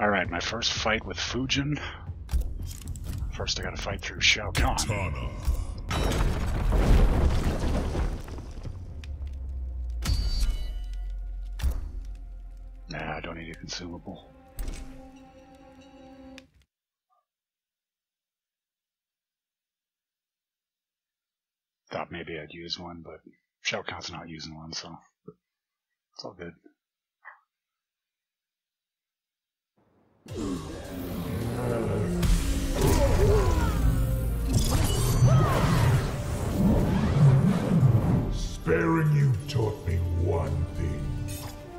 Alright, my first fight with Fujin. First I gotta fight through Shao Kahn. Nah, I don't need a consumable. Thought maybe I'd use one, but Shao Kahn's not using one, so it's all good. Sparing you taught me one thing.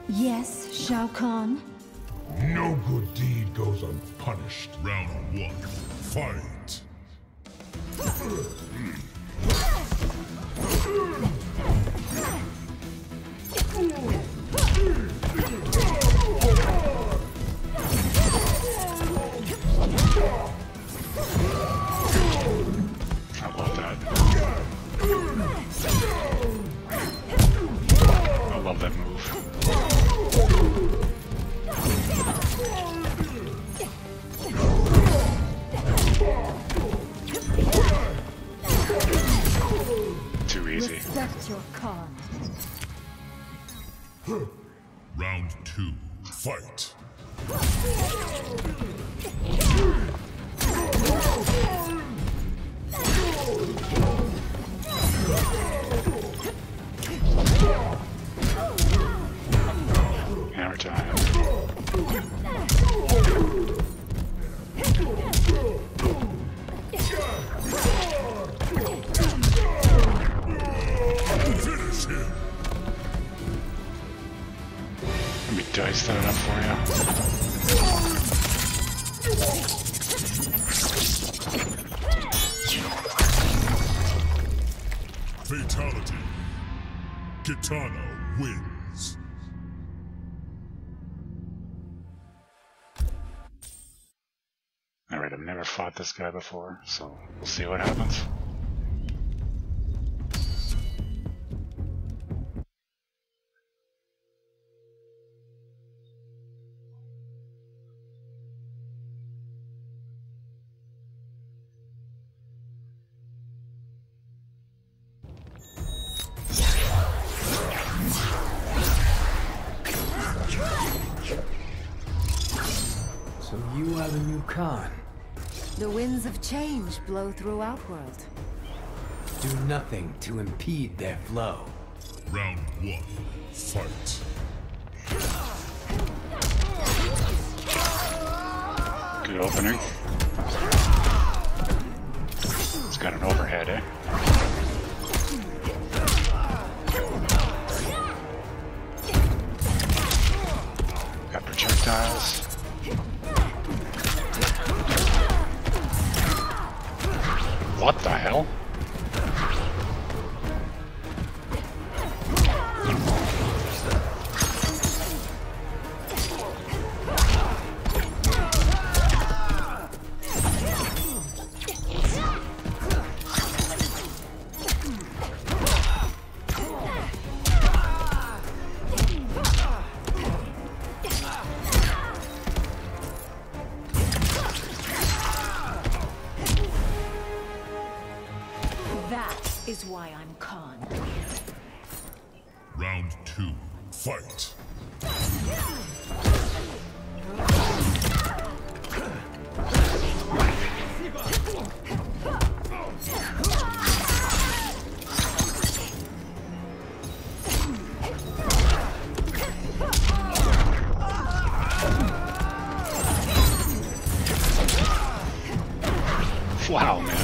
Yes, Shao Kahn? No good deed goes unpunished. Round 1, fight! How about that? I love that move. Too easy. Respect your cause. Round 2, fight. Hammer time. Finish him. Let me dice that up for you. Fatality. Gitano wins. Alright, I've never fought this guy before, so we'll see what happens. The winds of change blow through Outworld. Do nothing to impede their flow. Round 1, fight. Good opener. It's got an overhead, eh? Got projectiles. What the hell? Is why I'm Kahn. Round 2, fight. Wow, man.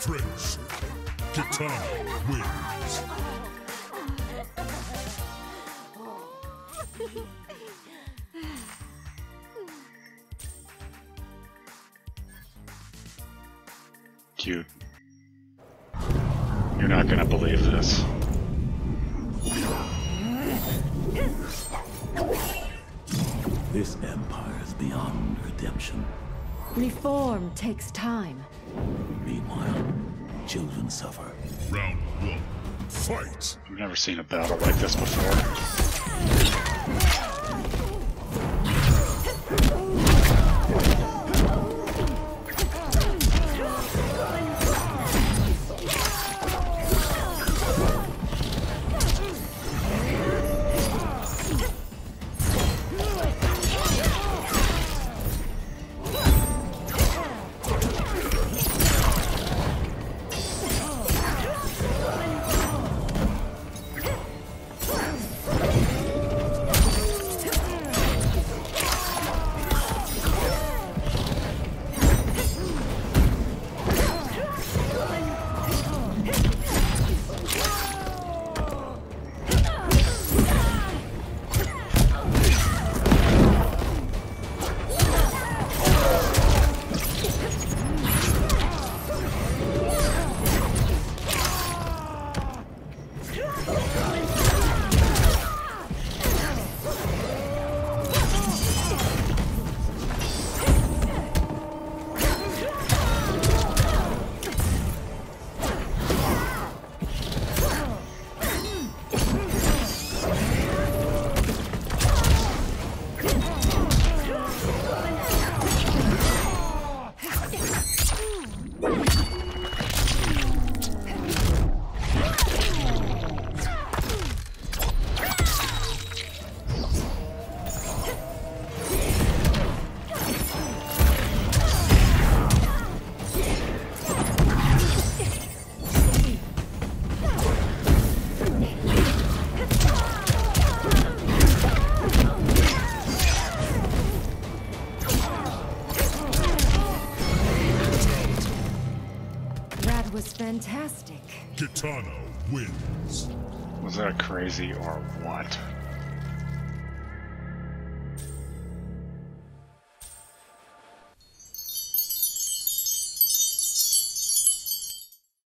French Gitano wins. cute. You're not gonna believe this. This empire is beyond redemption. Reform takes time. Meanwhile, children suffer. Round one, fight! I've never seen a battle like this before. Fantastic. Gitano wins. Was that crazy or what?